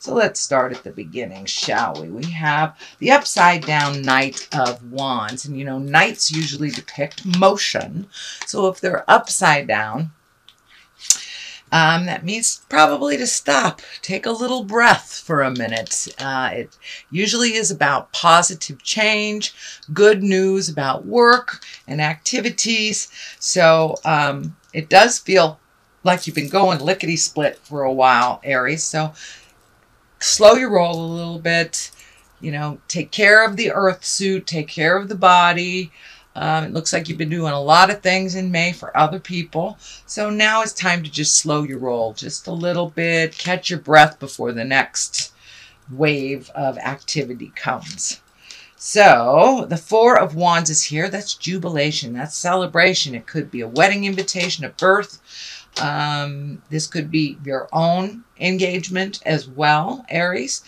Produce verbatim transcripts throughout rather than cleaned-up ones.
So let's start at the beginning, shall we? We have the upside down Knight of Wands. And you know, knights usually depict motion. So if they're upside down, Um, that means probably to stop, take a little breath for a minute. Uh, it usually is about positive change, good news about work and activities. So um, it does feel like you've been going lickety-split for a while, Aries. So slow your roll a little bit. You know, take care of the earth suit, take care of the body. Um, it looks like you've been doing a lot of things in May for other people. So now it's time to just slow your roll just a little bit. Catch your breath before the next wave of activity comes. So the Four of Wands is here. That's jubilation. That's celebration. It could be a wedding invitation, a birth. Um, this could be your own engagement as well, Aries.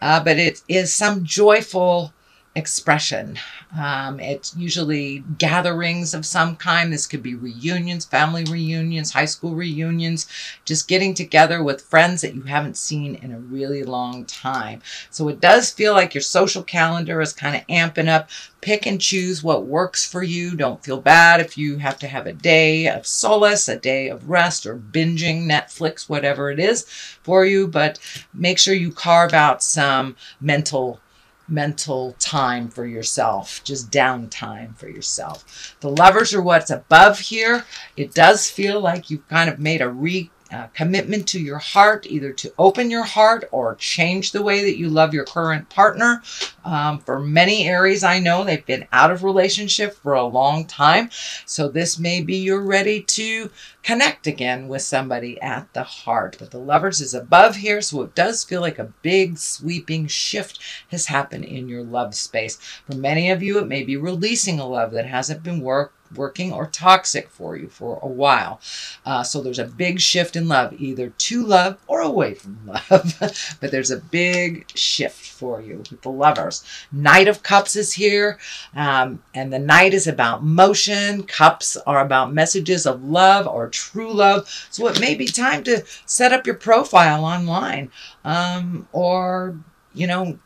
Uh, but it is some joyful expression. Um, it's usually gatherings of some kind. This could be reunions, family reunions, high school reunions, just getting together with friends that you haven't seen in a really long time. So it does feel like your social calendar is kind of amping up. Pick and choose what works for you. Don't feel bad if you have to have a day of solace, a day of rest, or binging Netflix, whatever it is for you, but make sure you carve out some mental mental time for yourself, just downtime for yourself. The Lovers are what's above here. It does feel like you've kind of made a re uh, commitment to your heart, either to open your heart or change the way that you love your current partner. Um, for many Aries, I know they've been out of relationship for a long time. So this may be you're ready to connect again with somebody at the heart. But the Lovers is above here, so it does feel like a big sweeping shift has happened in your love space. For many of you, it may be releasing a love that hasn't been work, working or toxic for you for a while. Uh, so there's a big shift in love, either to love or away from love. But there's a big shift for you with the Lovers. Knight of Cups is here, um, and the Knight is about motion. Cups are about messages of love or true love. So it may be time to set up your profile online, um, or, you know,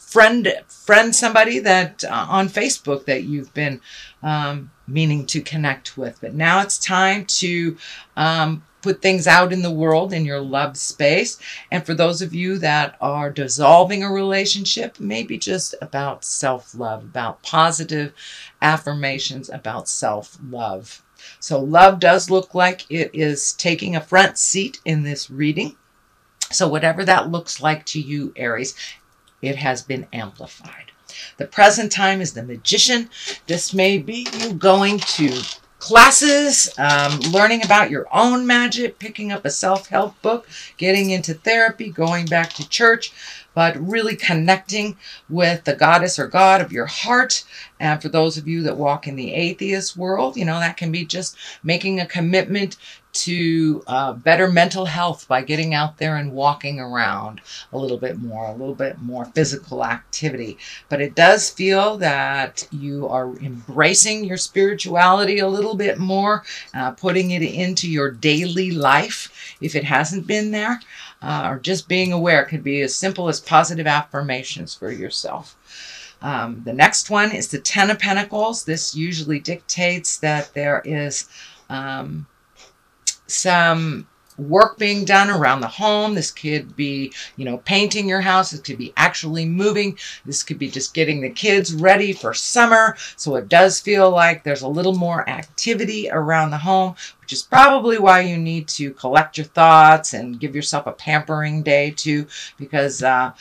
friend friend somebody that uh, on Facebook that you've been um, meaning to connect with. But now it's time to um, put things out in the world in your love space. And for those of you that are dissolving a relationship, maybe just about self-love, about positive affirmations about self-love. So love does look like it is taking a front seat in this reading. So whatever that looks like to you, Aries, it has been amplified. The present time is the Magician. This may be you going to classes, um, learning about your own magic, picking up a self-help book, getting into therapy, going back to church, but really connecting with the goddess or god of your heart. And for those of you that walk in the atheist world, you know, that can be just making a commitment to uh, better mental health by getting out there and walking around a little bit more, a little bit more physical activity. But it does feel that you are embracing your spirituality a little bit more, uh, putting it into your daily life if it hasn't been there, uh, or just being aware. It could be as simple as positive affirmations for yourself. Um, the next one is the Ten of Pentacles. This usually dictates that there is um, some work being done around the home. This could be, you know, painting your house. This could be actually moving. This could be just getting the kids ready for summer. So it does feel like there's a little more activity around the home, which is probably why you need to collect your thoughts and give yourself a pampering day too, because uh,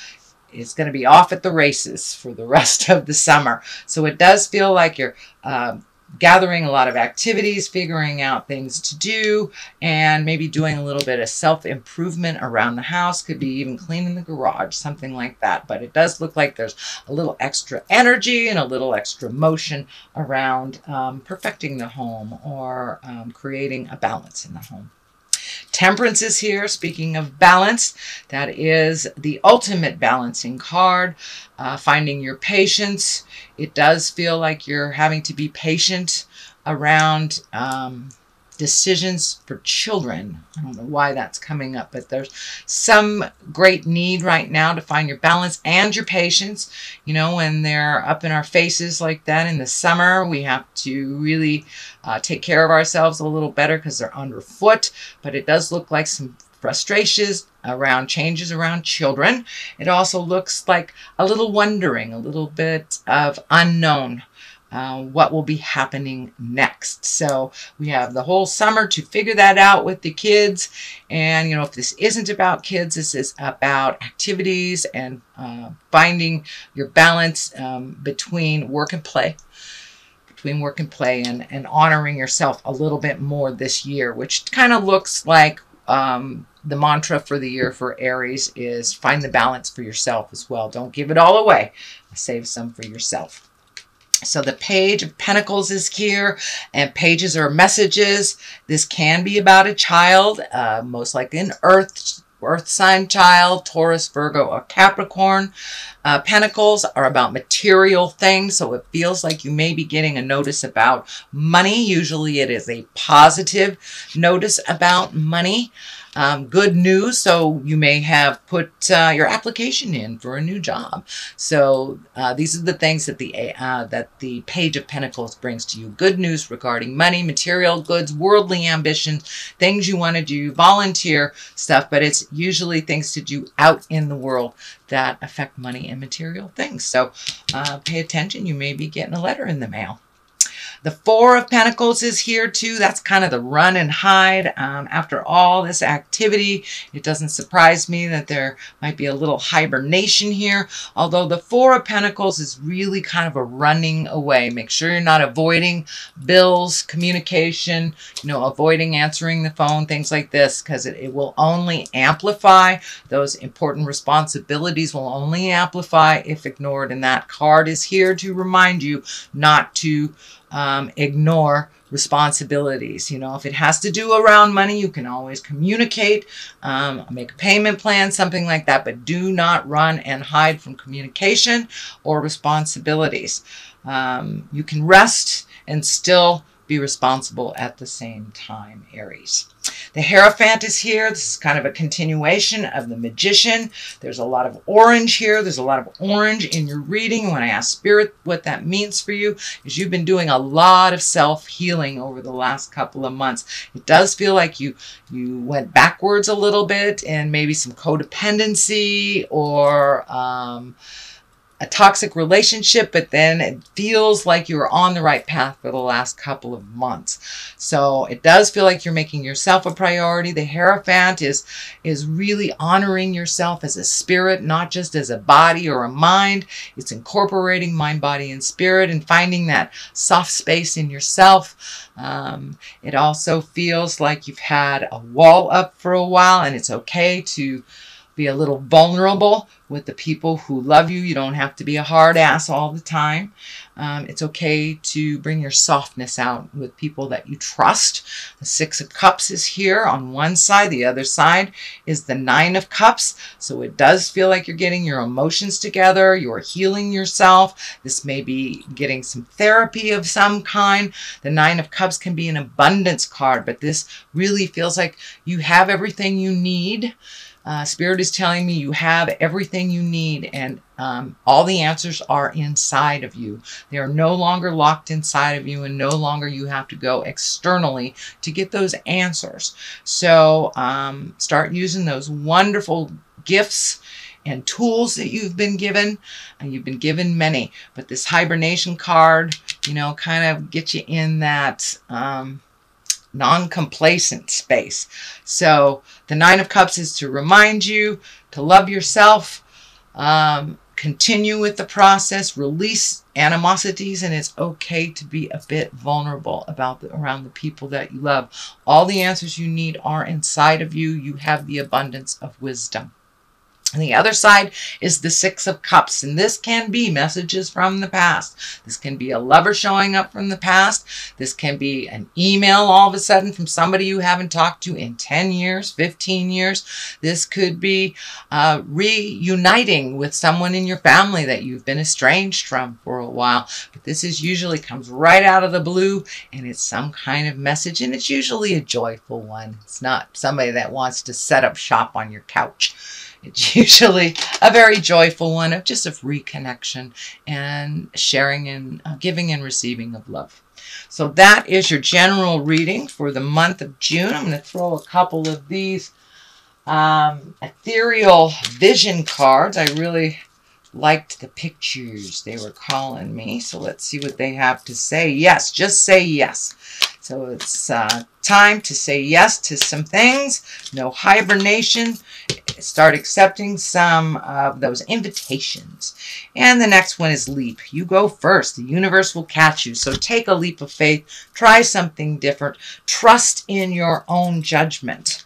it's going to be off at the races for the rest of the summer. So it does feel like you're uh, gathering a lot of activities, figuring out things to do, and maybe doing a little bit of self-improvement around the house. Could be even cleaning the garage, something like that. But it does look like there's a little extra energy and a little extra motion around um, perfecting the home or um, creating a balance in the home. Temperance is here. Speaking of balance, that is the ultimate balancing card, uh, finding your patience. It does feel like you're having to be patient around um, decisions for children. I don't know why that's coming up, but there's some great need right now to find your balance and your patience. You know, when they're up in our faces like that in the summer, we have to really uh, take care of ourselves a little better because they're underfoot. But it does look like some frustrations around changes around children. It also looks like a little wondering, a little bit of unknown. Uh, what will be happening next. So we have the whole summer to figure that out with the kids. And, you know, if this isn't about kids, this is about activities and uh, finding your balance um, between work and play, between work and play and, and honoring yourself a little bit more this year, which kind of looks like um, the mantra for the year for Aries is find the balance for yourself as well. Don't give it all away. Save some for yourself. So the Page of Pentacles is here, and pages are messages. This can be about a child, uh, most likely an earth, earth sign child, Taurus, Virgo, or Capricorn. Uh, Pentacles are about material things, so it feels like you may be getting a notice about money. Usually it is a positive notice about money. Um, good news. So you may have put uh, your application in for a new job. So uh, these are the things that the uh, that the Page of Pentacles brings to you. Good news regarding money, material goods, worldly ambitions, things you want to do, volunteer stuff. But it's usually things to do out in the world that affect money and material things. So uh, pay attention. You may be getting a letter in the mail. The Four of Pentacles is here too. That's kind of the run and hide. Um, after all this activity, it doesn't surprise me that there might be a little hibernation here. Although the Four of Pentacles is really kind of a running away. Make sure you're not avoiding bills, communication, you know, avoiding answering the phone, things like this, because it, it will only amplify. Those important responsibilities will only amplify if ignored. And that card is here to remind you not to Um, ignore responsibilities. You know, if it has to do around money, you can always communicate, um, make a payment plan, something like that, but do not run and hide from communication or responsibilities. Um, you can rest and still be responsible at the same time, Aries. The Hierophant is here. This is kind of a continuation of the Magician. There's a lot of orange here. There's a lot of orange in your reading. When I ask Spirit what that means for you, is you've been doing a lot of self-healing over the last couple of months. It does feel like you, you went backwards a little bit, and maybe some codependency or um, a toxic relationship, but then it feels like you're on the right path for the last couple of months. So it does feel like you're making yourself a priority. The Hierophant is, is really honoring yourself as a spirit, not just as a body or a mind. It's incorporating mind, body, and spirit and finding that soft space in yourself. Um, it also feels like you've had a wall up for a while, and it's okay to be a little vulnerable with the people who love you. You don't have to be a hard ass all the time. Um, it's okay to bring your softness out with people that you trust. The Six of Cups is here on one side. The other side is the Nine of Cups. So it does feel like you're getting your emotions together. You're healing yourself. This may be getting some therapy of some kind. The Nine of Cups can be an abundance card, but this really feels like you have everything you need. Uh, Spirit is telling me you have everything you need, and um, all the answers are inside of you. They are no longer locked inside of you, and no longer you have to go externally to get those answers. So um, start using those wonderful gifts and tools that you've been given, and you've been given many. But this hibernation card, you know, kind of gets you in that Um, non-complacent space. So the Nine of Cups is to remind you to love yourself, um, continue with the process, release animosities, and it's okay to be a bit vulnerable about the, around the people that you love. All the answers you need are inside of you. You have the abundance of wisdom. And the other side is the Six of Cups, and this can be messages from the past. This can be a lover showing up from the past. This can be an email all of a sudden from somebody you haven't talked to in ten years, fifteen years. This could be uh, reuniting with someone in your family that you've been estranged from for a while. But this is usually comes right out of the blue, and it's some kind of message, and it's usually a joyful one. It's not somebody that wants to set up shop on your couch. It's usually a very joyful one of just a reconnection and sharing and uh, giving and receiving of love. So that is your general reading for the month of June. I'm going to throw a couple of these um, ethereal vision cards. I really liked the pictures they were calling me. So let's see what they have to say. Yes, just say yes. So it's uh, time to say yes to some things. No hibernation. Start accepting some of those invitations. And the next one is leap. You go first. The universe will catch you. So take a leap of faith. Try something different. Trust in your own judgment.